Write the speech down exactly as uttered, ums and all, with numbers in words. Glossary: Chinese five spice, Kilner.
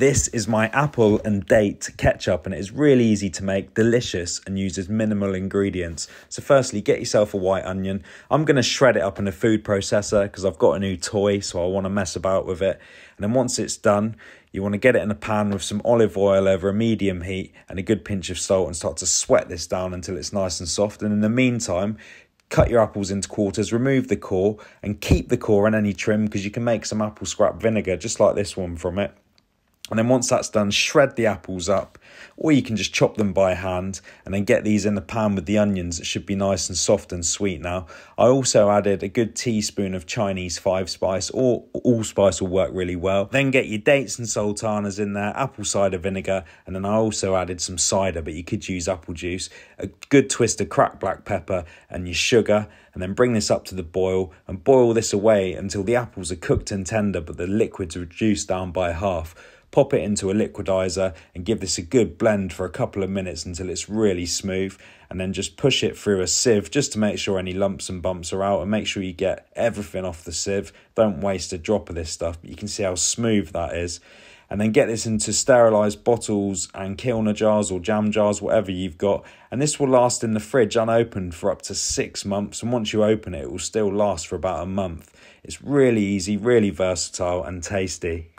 This is my apple and date ketchup, and it is really easy to make, delicious, and uses minimal ingredients. So firstly, get yourself a white onion. I'm going to shred it up in a food processor because I've got a new toy, so I want to mess about with it. And then once it's done, you want to get it in a pan with some olive oil over a medium heat and a good pinch of salt, and start to sweat this down until it's nice and soft. And in the meantime, cut your apples into quarters, remove the core, and keep the core and any trim because you can make some apple scrap vinegar just like this one from it. And then once that's done, shred the apples up, or you can just chop them by hand and then get these in the pan with the onions. It should be nice and soft and sweet now. I also added a good teaspoon of Chinese five spice, or allspice will work really well. Then get your dates and sultanas in there, apple cider vinegar, and then I also added some cider, but you could use apple juice, a good twist of cracked black pepper and your sugar, and then bring this up to the boil and boil this away until the apples are cooked and tender, but the liquid's reduced down by half. Pop it into a liquidizer and give this a good blend for a couple of minutes until it's really smooth, and then just push it through a sieve just to make sure any lumps and bumps are out, and make sure you get everything off the sieve. Don't waste a drop of this stuff, but you can see how smooth that is. And then get this into sterilised bottles and Kilner jars or jam jars, whatever you've got. And this will last in the fridge unopened for up to six months. And once you open it, it will still last for about a month. It's really easy, really versatile and tasty.